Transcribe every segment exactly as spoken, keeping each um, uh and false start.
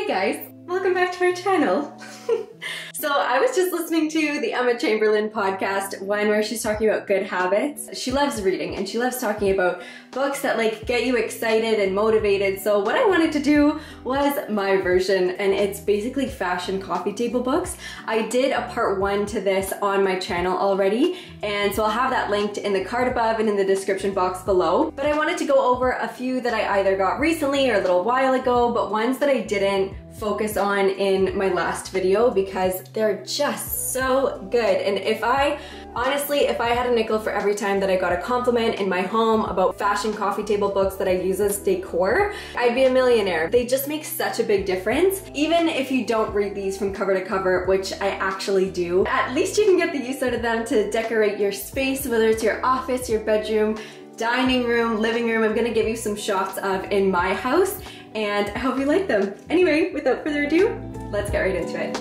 Hey guys, welcome back to my channel. So I was just listening to the Emma Chamberlain podcast, one where she's talking about good habits. She loves reading and she loves talking about books that like get you excited and motivated. So what I wanted to do was my version, and it's basically fashion coffee table books. I did a part one to this on my channel already, and so I'll have that linked in the card above and in the description box below. But I wanted to go over a few that I either got recently or a little while ago, but ones that I didn't focus on in my last video because they're just so good. And if I, honestly, if I had a nickel for every time that I got a compliment in my home about fashion coffee table books that I use as decor, I'd be a millionaire. They just make such a big difference. Even if you don't read these from cover to cover, which I actually do, at least you can get the use out of them to decorate your space, whether it's your office, your bedroom, dining room, living room. I'm gonna give you some shots of in my house, and I hope you like them. Anyway, without further ado, let's get right into it.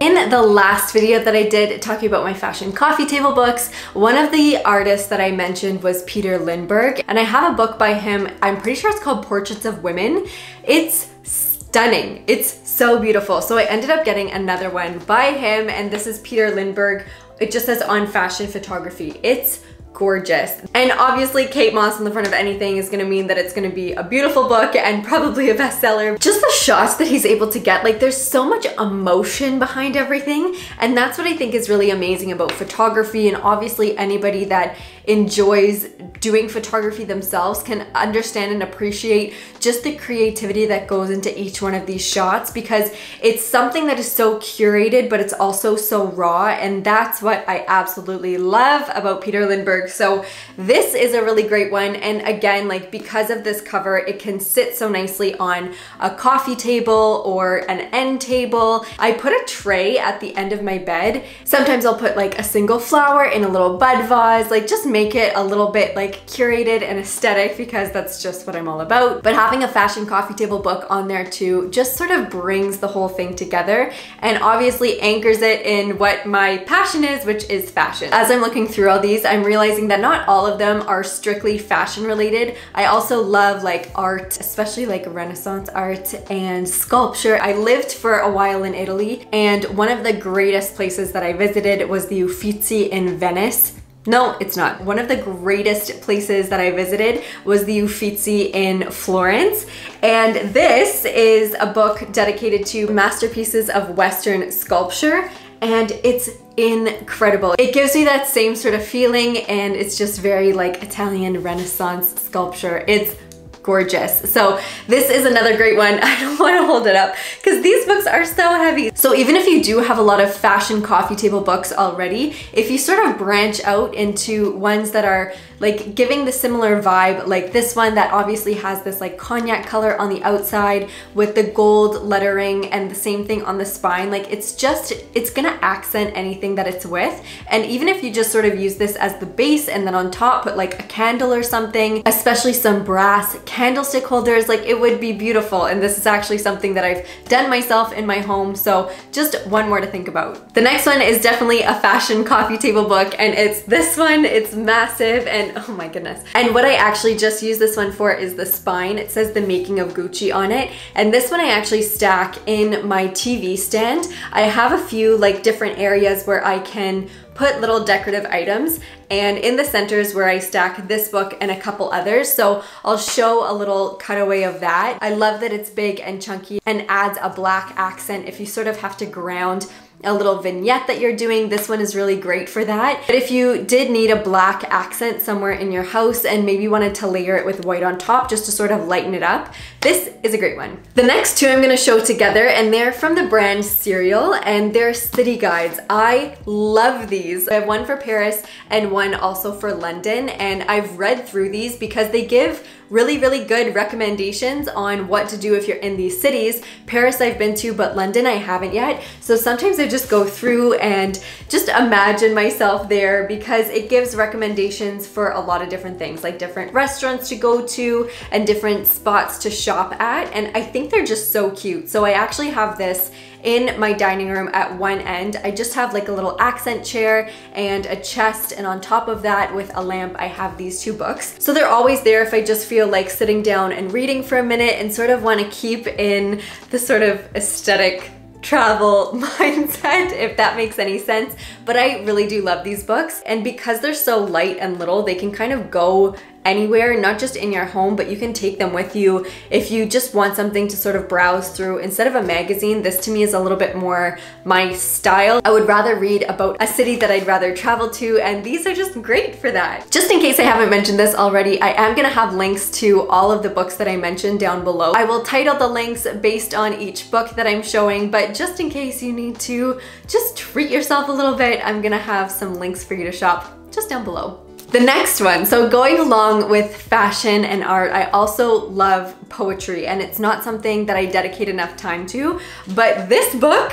In the last video that I did talking about my fashion coffee table books, one of the artists that I mentioned was Peter Lindbergh, and I have a book by him. I'm pretty sure it's called Portraits of Women. It's stunning. It's so beautiful. So I ended up getting another one by him, and this is Peter Lindbergh. It just says on fashion photography. It's gorgeous. And obviously Kate Moss in the front of anything is gonna mean that it's gonna be a beautiful book and probably a bestseller. Just the shots that he's able to get, like there's so much emotion behind everything, and that's what I think is really amazing about photography. And obviously anybody that enjoys doing photography themselves can understand and appreciate just the creativity that goes into each one of these shots, because it's something that is so curated, but it's also so raw, and that's what I absolutely love about Peter Lindbergh. So this is a really great one, and again, like because of this cover, it can sit so nicely on a coffee table or an end table. I put a tray at the end of my bed. Sometimes I'll put like a single flower in a little bud vase, like just make it a little bit like curated and aesthetic, because that's just what I'm all about. But having a fashion coffee table book on there too just sort of brings the whole thing together and obviously anchors it in what my passion is, which is fashion. As I'm looking through all these, I'm realizing that not all of them are strictly fashion related. I also love like art, especially like Renaissance art and sculpture. I lived for a while in Italy, and one of the greatest places that I visited was the Uffizi in Venice. No, it's not. One of the greatest places that I visited was the Uffizi in Florence. And this is a book dedicated to masterpieces of Western sculpture, and it's incredible. It gives me that same sort of feeling, and it's just very like Italian Renaissance sculpture. It's gorgeous. So this is another great one. I don't want to hold it up because these books are so heavy. So even if you do have a lot of fashion coffee table books already, if you sort of branch out into ones that are like giving the similar vibe, like this one that obviously has this like cognac color on the outside with the gold lettering and the same thing on the spine, like it's just, it's gonna accent anything that it's with. And even if you just sort of use this as the base and then on top put like a candle or something, especially some brass candlestick holders, like it would be beautiful. And this is actually something that I've done myself in my home, so just one more to think about. The next one is definitely a fashion coffee table book, and it's this one. It's massive, and oh my goodness. And what I actually just use this one for is the spine. It says the making of Gucci on it, and this one I actually stack in my T V stand. I have a few like different areas where I can put little decorative items, and in the center is where I stack this book and a couple others, so I'll show a little cutaway of that. I love that it's big and chunky and adds a black accent if you sort of have to ground a little vignette that you're doing. This one is really great for that. But if you did need a black accent somewhere in your house and maybe wanted to layer it with white on top just to sort of lighten it up, this is a great one. The next two I'm gonna show together, and they're from the brand Cereal, and they're city guides. I love these. I have one for Paris and one also for London, and I've read through these because they give really, really good recommendations on what to do if you're in these cities. Paris I've been to, but London I haven't yet. So sometimes I just go through and just imagine myself there because it gives recommendations for a lot of different things, like different restaurants to go to and different spots to shop at. And I think they're just so cute. So I actually have this in my dining room at one end. I just have like a little accent chair and a chest, and on top of that with a lamp I have these two books. So they're always there if I just feel like sitting down and reading for a minute and sort of want to keep in the sort of aesthetic travel mindset, if that makes any sense. But I really do love these books, and because they're so light and little, they can kind of go anywhere, not just in your home, but you can take them with you if you just want something to sort of browse through. Instead of a magazine, this to me is a little bit more my style. I would rather read about a city that I'd rather travel to, and these are just great for that. Just in case I haven't mentioned this already, I am gonna have links to all of the books that I mentioned down below. I will title the links based on each book that I'm showing, but just in case you need to just treat yourself a little bit, I'm gonna have some links for you to shop just down below. The next one, so going along with fashion and art, I also love poetry, and it's not something that I dedicate enough time to, but this book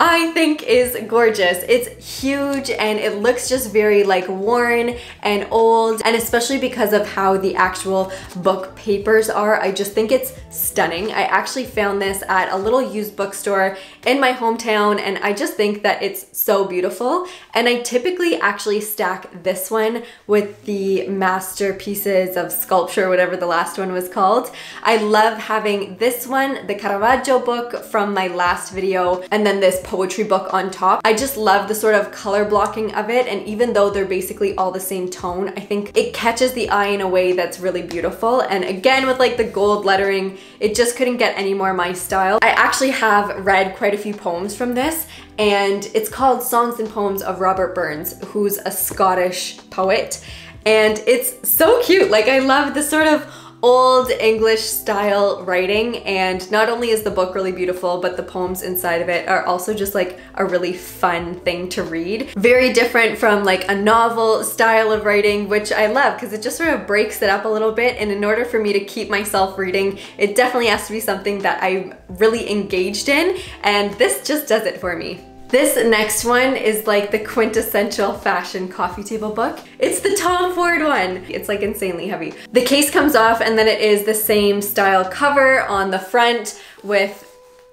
I think is gorgeous. It's huge and it looks just very like worn and old, and especially because of how the actual book papers are, I just think it's stunning. I actually found this at a little used bookstore in my hometown, and I just think that it's so beautiful. And I typically actually stack this one with the masterpieces of sculpture, whatever the last one was called. I love having this one, the Caravaggio book from my last video, and then this poetry book on top. I just love the sort of color blocking of it, and even though they're basically all the same tone, I think it catches the eye in a way that's really beautiful. And again, with like the gold lettering, it just couldn't get any more my style. I actually have read quite a few poems from this, and it's called Songs and Poems of Robert Burns, who's a Scottish poet, and it's so cute. Like, I love the sort of old English style writing, and not only is the book really beautiful, but the poems inside of it are also just like a really fun thing to read. Very different from like a novel style of writing, which I love because it just sort of breaks it up a little bit, and in order for me to keep myself reading, it definitely has to be something that I'm really engaged in, and this just does it for me. This next one is like the quintessential fashion coffee table book. It's the Tom Ford one. It's like insanely heavy. The case comes off, and then it is the same style cover on the front with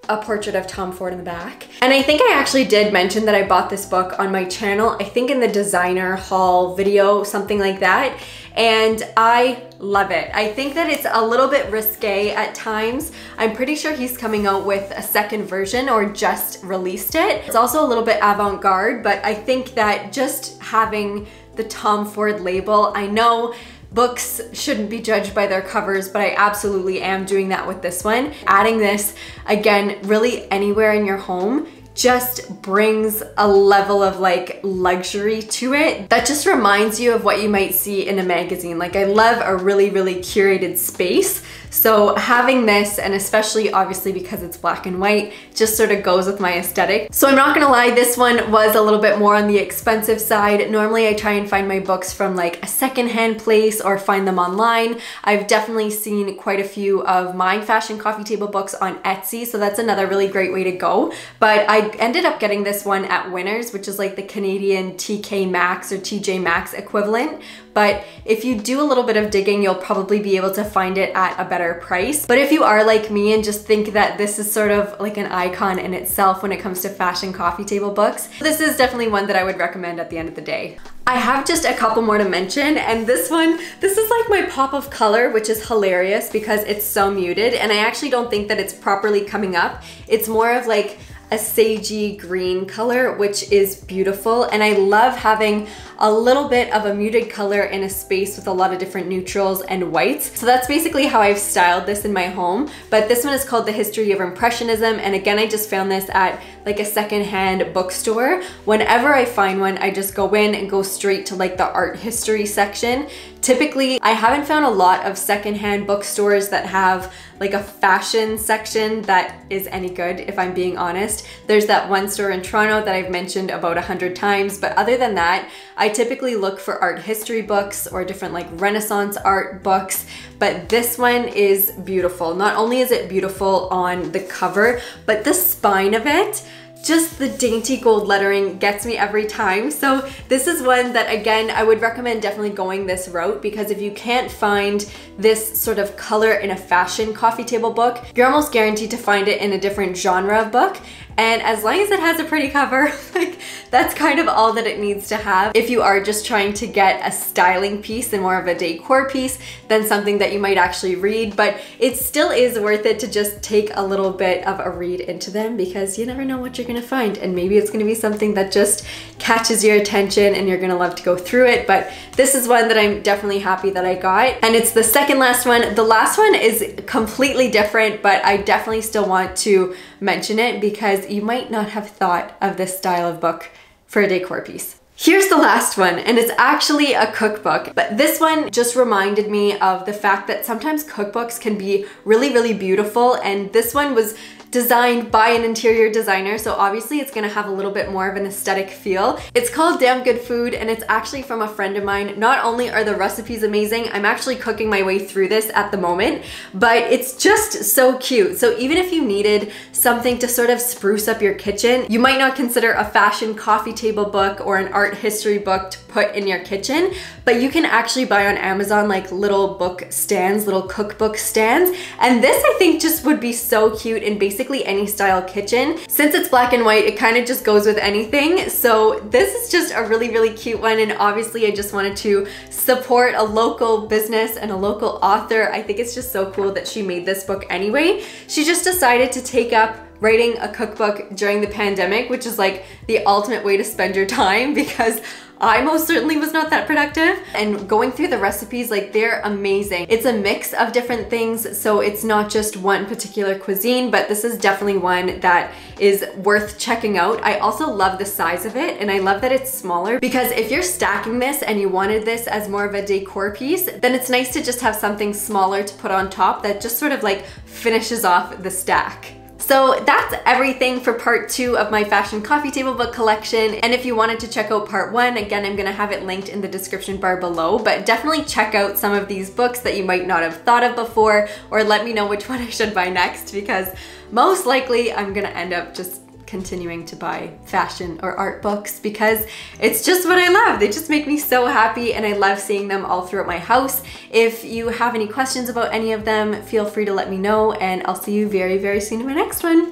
a portrait of Tom Ford in the back. And I think I actually did mention that I bought this book on my channel, I think in the designer haul video, something like that. And I love it. I think that it's a little bit risque at times. I'm pretty sure he's coming out with a second version or just released it. It's also a little bit avant-garde, but I think that just having the Tom Ford label, I know books shouldn't be judged by their covers, but I absolutely am doing that with this one. Adding this, again, really anywhere in your home, just brings a level of like luxury to it that just reminds you of what you might see in a magazine. Like, I love a really, really curated space. So having this, and especially obviously because it's black and white, just sort of goes with my aesthetic. So I'm not gonna lie, this one was a little bit more on the expensive side. Normally I try and find my books from like a secondhand place or find them online. I've definitely seen quite a few of my fashion coffee table books on Etsy, so that's another really great way to go. But I ended up getting this one at Winners, which is like the Canadian T K Maxx or T J Maxx equivalent. But if you do a little bit of digging, you'll probably be able to find it at a better price. But if you are like me and just think that this is sort of like an icon in itself when it comes to fashion coffee table books, this is definitely one that I would recommend at the end of the day. I have just a couple more to mention, and this one, this is like my pop of color, which is hilarious because it's so muted, and I actually don't think that it's properly coming up. It's more of like a sagey green color, which is beautiful, and I love having a little bit of a muted color in a space with a lot of different neutrals and whites. So that's basically how I've styled this in my home. But this one is called The History of Impressionism, and again, I just found this at like a secondhand bookstore. Whenever I find one, I just go in and go straight to like the art history section Typically, I haven't found a lot of secondhand bookstores that have like a fashion section that is any good, if I'm being honest. There's that one store in Toronto that I've mentioned about a hundred times, but other than that, I typically look for art history books or different like Renaissance art books, but this one is beautiful. Not only is it beautiful on the cover, but the spine of it, just the dainty gold lettering gets me every time. So this is one that, again, I would recommend definitely going this route, because if you can't find this sort of color in a fashion coffee table book, you're almost guaranteed to find it in a different genre of book. And as long as it has a pretty cover, like that's kind of all that it needs to have. If you are just trying to get a styling piece and more of a decor piece than something that you might actually read, but it still is worth it to just take a little bit of a read into them, because you never know what you're gonna find, and maybe it's gonna be something that just catches your attention and you're gonna love to go through it. But this is one that I'm definitely happy that I got, and it's the second last one. The last one is completely different, but I definitely still want to mention it because you might not have thought of this style of book for a decor piece. Here's the last one, and it's actually a cookbook, but this one just reminded me of the fact that sometimes cookbooks can be really, really beautiful, and this one was designed by an interior designer, so obviously it's gonna have a little bit more of an aesthetic feel. It's called Damn Good Food, and it's actually from a friend of mine. Not only are the recipes amazing, I'm actually cooking my way through this at the moment, but it's just so cute. So even if you needed something to sort of spruce up your kitchen, you might not consider a fashion coffee table book or an art history book to put in your kitchen, but you can actually buy on Amazon like little book stands, little cookbook stands, and this I think just would be so cute in basically Basically any style kitchen. Since it's black and white, it kind of just goes with anything. So this is just a really, really cute one, and obviously I just wanted to support a local business and a local author. I think it's just so cool that she made this book anyway. She just decided to take up writing a cookbook during the pandemic, which is like the ultimate way to spend your time, because I most certainly was not that productive. And going through the recipes, like they're amazing. It's a mix of different things, so it's not just one particular cuisine, but this is definitely one that is worth checking out. I also love the size of it, and I love that it's smaller, because if you're stacking this and you wanted this as more of a decor piece, then it's nice to just have something smaller to put on top that just sort of like finishes off the stack. So that's everything for part two of my fashion coffee table book collection. And if you wanted to check out part one, again, I'm gonna have it linked in the description bar below, but definitely check out some of these books that you might not have thought of before, or let me know which one I should buy next, because most likely I'm gonna end up just continuing to buy fashion or art books, because it's just what I love. They just make me so happy, and I love seeing them all throughout my house. If you have any questions about any of them, feel free to let me know, and I'll see you very, very soon in my next one.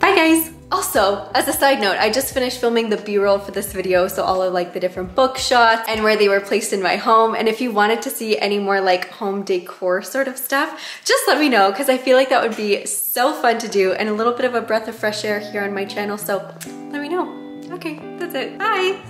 Bye guys! Also, as a side note, I just finished filming the B-roll for this video, so all of like the different book shots and where they were placed in my home. And if you wanted to see any more like home decor sort of stuff, just let me know, because I feel like that would be so fun to do, and a little bit of a breath of fresh air here on my channel, so let me know. Okay, that's it. Bye!